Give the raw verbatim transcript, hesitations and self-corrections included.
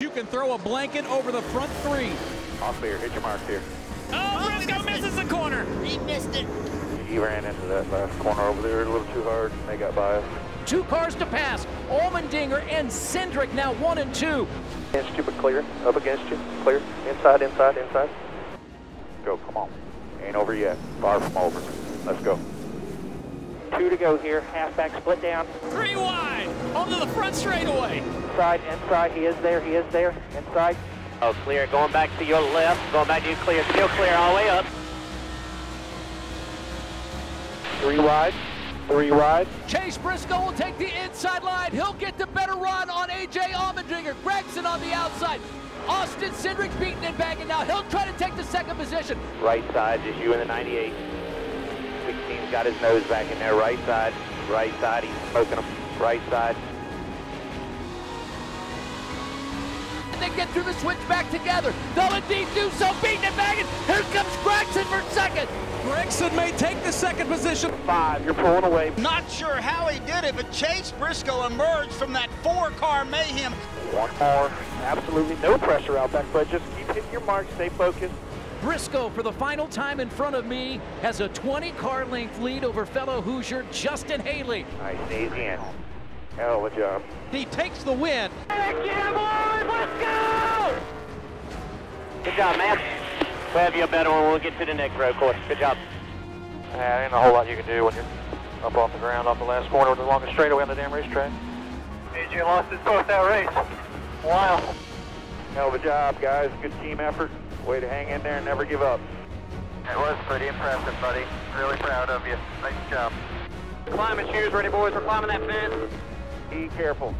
You can throw a blanket over the front three. Off there, hit your mark here. Oh, Briscoe misses the corner. He missed it. He ran into that last corner over there a little too hard. They got by us. Two cars to pass. Allmendinger and Cindric now one and two. Against you, but clear. Up against you. Clear. Inside, inside, inside. Go, come on. Ain't over yet. Far from over. Let's go. Two to go here. Halfback split down. Three wide. Onto the front straightaway. Inside, inside. He is there. He is there. Inside. Oh, clear. Going back to your left. Going back to you. Clear. Still clear all the way up. Three wide. Three wide. Chase Briscoe will take the inside line. He'll get the better run on A J Allmendinger. Gragson on the outside. Austin Cindric beaten and bagging now. He'll try to take the second position. Right side, just you in the ninety-eight. sixteen's got his nose back in there. Right side, right side. He's smoking him. Right side. And they get through the switch back together. They'll indeed do so. Beaten and bagging. Here comes Gragson for second. Gragson may take the second position. Five, you're pulling away. Not sure how he did it, but Chase Briscoe emerged from that four-car mayhem. One more, absolutely no pressure out back, but just keep hitting your mark, stay focused. Briscoe, for the final time in front of me, has a twenty-car length lead over fellow Hoosier Justin Haley. Nice and easy in. Hell of a job. He takes the win. Get him on, Briscoe! Good job, man. We'll have you a better one. We'll get to the next road course. Good job. Yeah, ain't a whole lot you can do when you're up off the ground, off the last corner with the longest straightaway on the damn racetrack. A J lost his post that race. Wow. Hell of a job, guys. Good team effort. Way to hang in there and never give up. It was pretty impressive, buddy. Really proud of you. Nice job. Climbing shoes ready, boys. We're climbing that fence. Be careful.